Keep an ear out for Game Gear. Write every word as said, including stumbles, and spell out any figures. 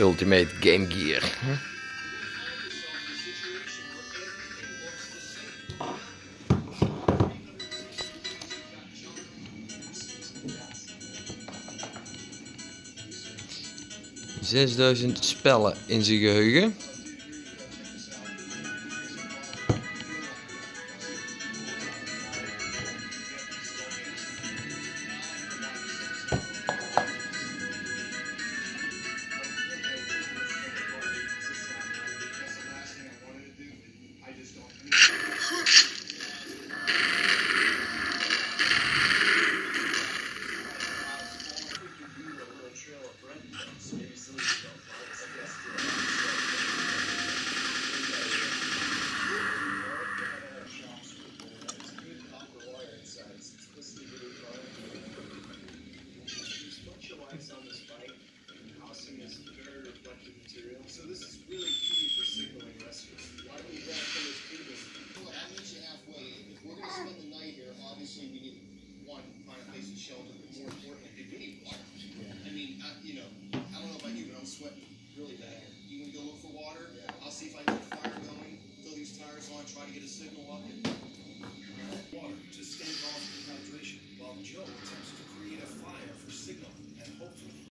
Ultimate Game Gear. zesduizend spellen in zijn geheugen. Try to get a signal up and water to stave off the hydration while Joe